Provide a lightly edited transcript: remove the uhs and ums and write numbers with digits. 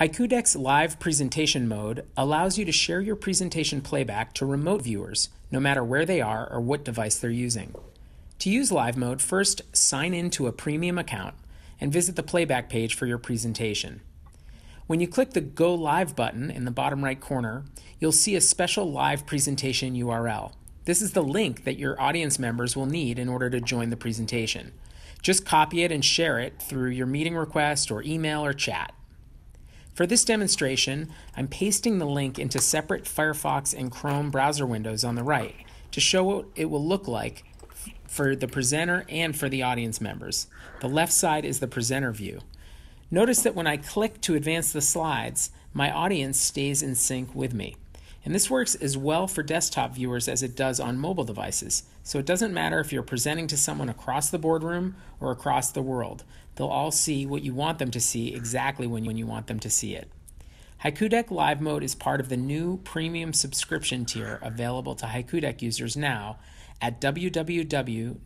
Haiku Deck's live presentation mode allows you to share your presentation playback to remote viewers, no matter where they are or what device they're using. To use live mode, first sign in to a premium account and visit the playback page for your presentation. When you click the Go Live button in the bottom right corner, you'll see a special live presentation URL. This is the link that your audience members will need in order to join the presentation. Just copy it and share it through your meeting request or email or chat. For this demonstration, I'm pasting the link into separate Firefox and Chrome browser windows on the right to show what it will look like for the presenter and for the audience members. The left side is the presenter view. Notice that when I click to advance the slides, my audience stays in sync with me. And this works as well for desktop viewers as it does on mobile devices. So it doesn't matter if you're presenting to someone across the boardroom or across the world. They'll all see what you want them to see exactly when you want them to see it. Haiku Deck Live Mode is part of the new premium subscription tier available to Haiku Deck users now at www.haikudeck.com.